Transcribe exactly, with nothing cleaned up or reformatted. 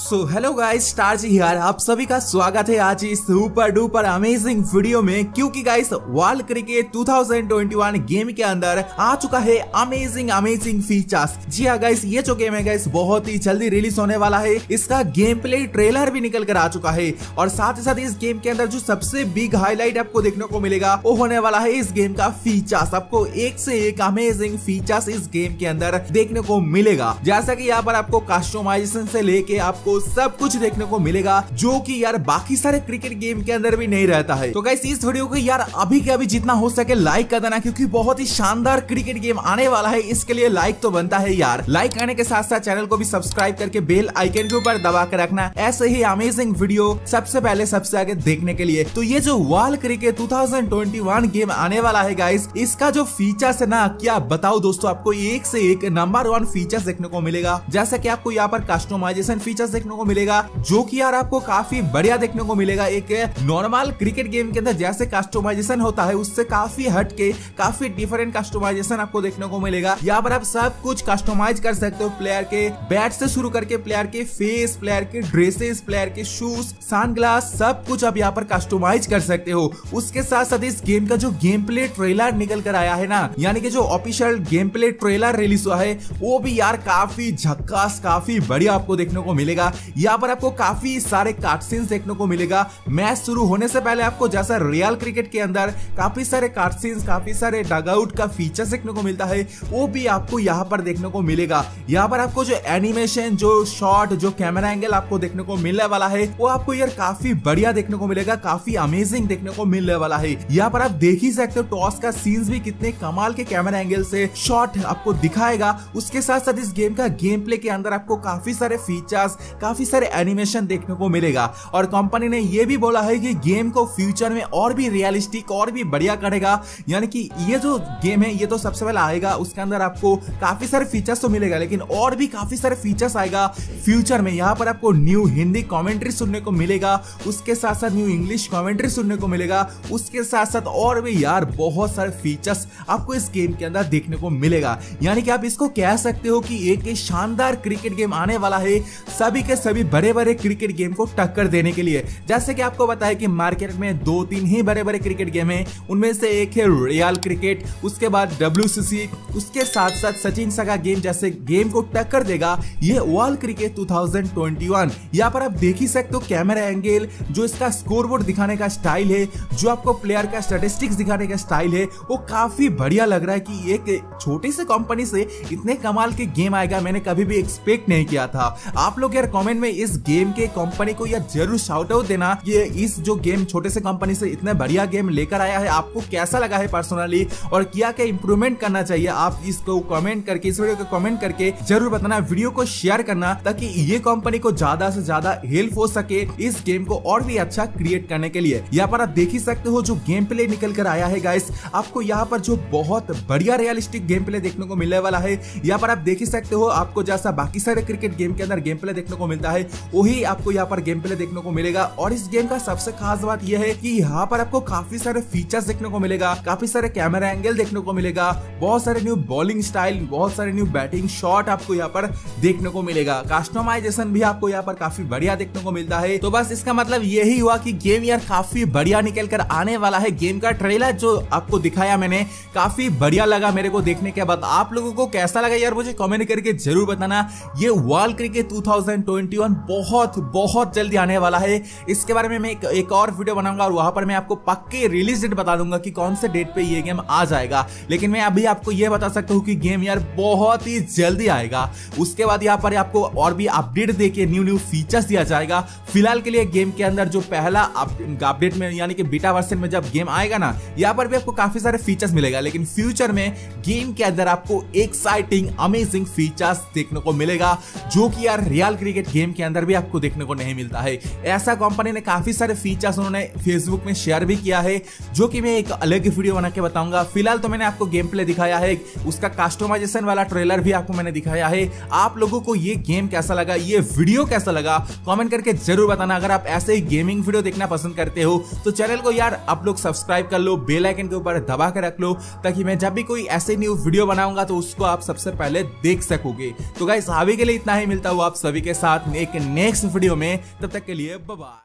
सो hello guys, star जी यार आप सभी का स्वागत है आज इस सुपर डुपर अमेजिंग वीडियो में, क्योंकि गाइस वर्ल्ड क्रिकेट दो हज़ार इक्कीस गेम के अंदर आ चुका है अमेजिंग अमेजिंग फीचर्स। जी हाँ गाइस, ये जो गेम है गाइस बहुत ही जल्दी रिलीज होने वाला है। इसका गेम प्ले ट्रेलर भी निकल कर आ चुका है और साथ ही साथ इस गेम के अंदर जो सबसे बिग हाईलाइट आपको देखने को मिलेगा वो होने वाला है इस गेम का फीचर्स। आपको एक से एक अमेजिंग फीचर्स इस गेम के अंदर देखने को मिलेगा, जैसा की यहाँ पर आपको कस्टमाइजेशन से लेके आप को सब कुछ देखने को मिलेगा जो कि यार बाकी सारे क्रिकेट गेम के अंदर भी नहीं रहता है। तो गाइस इस वीडियो को यार अभी के अभी जितना हो सके लाइक कर देना, क्योंकि बहुत ही शानदार क्रिकेट गेम आने वाला है, इसके लिए लाइक तो बनता है यार। लाइक आने के साथ साथ चैनल को भी सब्सक्राइब करके बेल आइकन के ऊपर दबा के रखना, ऐसे ही अमेजिंग वीडियो सबसे पहले सबसे आगे देखने के लिए। तो ये जो वर्ल्ड क्रिकेट दो हज़ार इक्कीस गेम आने वाला है गाइस, इसका जो फीचर्स है ना क्या बताओ दोस्तों, आपको एक से एक नंबर वन फीचर्स देखने को मिलेगा। जैसा की आपको यहाँ पर कस्टमाइजेशन फीचर्स देखने को मिलेगा जो कि यार आपको काफी बढ़िया देखने को मिलेगा। एक नॉर्मल क्रिकेट गेम के अंदर जैसे कस्टमाइजेशन होता है उससे काफी हटके काफी डिफरेंट कस्टमाइजेशन आपको देखने को मिलेगा। यहाँ पर आप सब कुछ कस्टमाइज कर सकते हो, प्लेयर के बैट से शुरू करके प्लेयर के फेस, प्लेयर के ड्रेसेस, प्लेयर के शूज, सनग्लास, सब कुछ आप यहाँ पर कस्टमाइज कर सकते हो। उसके साथ साथ इस गेम का जो गेम प्ले ट्रेलर निकल कर आया है ना, यानी कि जो official game play trailer release हुआ है वो भी यार काफी झक्कास काफी बढ़िया आपको देखने को मिलेगा। यहाँ पर आपको काफी सारे कार्टसीन्स देखने को मिलेगा। मैच शुरू होने से पहले आपको जैसा रियल क्रिकेट के अंदर काफी सारे कार्टसीन्स, काफी सारे डगआउट का फीचर्स देखने को मिलता है वो भी आपको यहाँ पर देखने को मिलेगा। यहाँ पर आपको जो एनिमेशन, जो शॉट, जो कैमरा एंगल आपको देखने को मिलने वाला है वो आपको यार काफी बढ़िया देखने को मिलेगा, काफी अमेजिंग देखने को मिलने वाला है। यहाँ पर आप देख ही सकते हो टॉस का सीन्स भी कितने कमाल के कैमरा एंगल से शॉट आपको दिखाएगा। उसके साथ साथ इस गेम का गेम प्ले के अंदर आपको काफी सारे फीचर्स, काफी सारे एनिमेशन देखने को मिलेगा और कंपनी ने यह भी बोला है कि गेम को फ्यूचर में और भी रियलिस्टिक और भी बढ़िया करेगा। यानी कि ये जो गेम है ये तो सबसे पहले आएगा, उसके अंदर आपको काफी सारे फीचर्स तो मिलेगा लेकिन और भी काफी सारे फीचर्स आएगा फ्यूचर में। यहाँ पर आपको न्यू हिंदी कमेंट्री सुनने को मिलेगा, उसके साथ साथ न्यू इंग्लिश कमेंट्री सुनने को मिलेगा, उसके साथ साथ और भी यार बहुत सारे फीचर्स आपको इस गेम के अंदर देखने को मिलेगा। यानी कि आप इसको कह सकते हो कि एक शानदार क्रिकेट गेम आने वाला है सभी के सभी बड़े बड़े क्रिकेट गेम को टक्कर देने के लिए। जैसे कि आपको बताया कि मार्केट में दो तीन ही बड़े बड़े क्रिकेट गेम हैं, उनमें से एक है रियल क्रिकेट, उसके बाद डब्ल्यूसीसी, उसके साथ साथ सचिन सगा गेम जैसे गेम को टक्कर देगा ये वर्ल्ड क्रिकेट दो हज़ार इक्कीस। यहाँ पर आप देख ही सकते हो कैमरा एंगल, जो इसका स्कोर बोर्ड दिखाने का स्टाइल है, जो आपको प्लेयर का स्टेटिस्टिक्स दिखाने का स्टाइल है वो काफी बढ़िया लग रहा है कि एक छोटी सी कंपनी से इतने कमाल के गेम आएगा, मैंने कभी भी एक्सपेक्ट नहीं किया था। आप लोग यार कमेंट में इस गेम के कंपनी को यार जरूर शाउट आउट देना, ये इस जो गेम छोटे से कंपनी से इतना बढ़िया गेम लेकर आया है आपको कैसा लगा है पर्सनली और क्या क्या इंप्रूवमेंट करना चाहिए, आप इसको कमेंट करके इस वीडियो को कमेंट करके जरूर बताना। वीडियो को शेयर करना ताकि ये कंपनी को ज्यादा से ज्यादा हेल्प हो सके इस गेम को और भी अच्छा क्रिएट करने के लिए। यहाँ पर आप देख ही सकते हो जो गेम प्ले निकल कर आया है गाइस, आपको यहाँ पर जो बहुत बढ़िया रियलिस्टिक गेम प्ले देखने को मिलने वाला है। यहाँ पर आप देख ही सकते हो आपको जैसा बाकी सारे क्रिकेट गेम के अंदर गेम प्ले देखने को मिलता है वही आपको यहाँ पर गेम प्ले देखने को मिलेगा। और इस गेम का सबसे खास बात यह है कि यहाँ पर आपको काफी सारे फीचर्स देखने को मिलेगा, काफी सारे कैमरा एंगल देखने को मिलेगा, बहुत सारे न्यू बॉलिंग स्टाइल, बहुत सारे न्यू बैटिंग शॉट आपको यहाँ पर देखने को मिलेगा। कस्टमाइजेशन भी आपको यहाँ पर काफी बढ़िया देखने को मिलता है। तो बस इसका मतलब यही हुआ कि गेम यार काफी बढ़िया निकल कर आने वाला है। गेम का ट्रेलर जो आपको दिखाया मैंने काफी बढ़िया लगा मेरे को देखने के बाद। आप लोगों को कैसा लगा यार मुझे कमेंट करके जरूर बताना। ये वर्ल्ड क्रिकेट दो हज़ार इक्कीस बहुत बहुत जल्दी आने वाला है, इसके बारे में मैं एक, एक और वीडियो बनाऊंगा और वहां पर मैं आपको पक्के रिलीज डेट बता दूंगा कि कौन से डेट पे ये गेम आ जाएगा। लेकिन मैं अभी आपको ये बता सकता हूं कि गेम यार बहुत ही जल्दी आएगा। उसके बाद यहाँ पर आपको और भी अपडेट देके न्यू न्यू फीचर्स दिया जाएगा। फिलहाल के लिए गेम के अंदर जो पहला अपडेट में यानी कि बीटा वर्जन में जब गेम आएगा ना, यहाँ पर भी आपको काफी सारे फीचर्स मिलेगा लेकिन फ्यूचर में गेम के अंदर आपको एक्साइटिंग अमेजिंग फीचर्स देखने को मिलेगा जो कि यार रियल क्रिकेट गेम के अंदर भी आपको देखने को नहीं मिलता है। ऐसा कंपनी ने काफी सारे फीचर्स उन्होंने फेसबुक में शेयर भी किया है जो कि मैं एक अलग वीडियो बना के बताऊंगा। फिलहाल तो मैंने आपको गेम प्ले दिखाया है, उसका कस्टमाइजेशन वाला ट्रेलर भी आपको मैंने दिखाया है। आप लोगों को ये गेम कैसा लगा, ये वीडियो कैसा लगा कमेंट करके जरूर बताना। अगर आप ऐसे ही गेमिंग वीडियो देखना पसंद करते हो तो चैनल को यार आप लोग सब्सक्राइब कर लो, बेल आइकन के ऊपर दबा के रख लो ताकि मैं जब भी कोई ऐसे न्यू वीडियो बनाऊंगा तो उसको आप सबसे पहले देख सकोगे। तो गाइस अभी के लिए इतना ही, मिलता हूं आप सभी के साथ एक नेक्स्ट वीडियो में। तब तक के लिए बाय।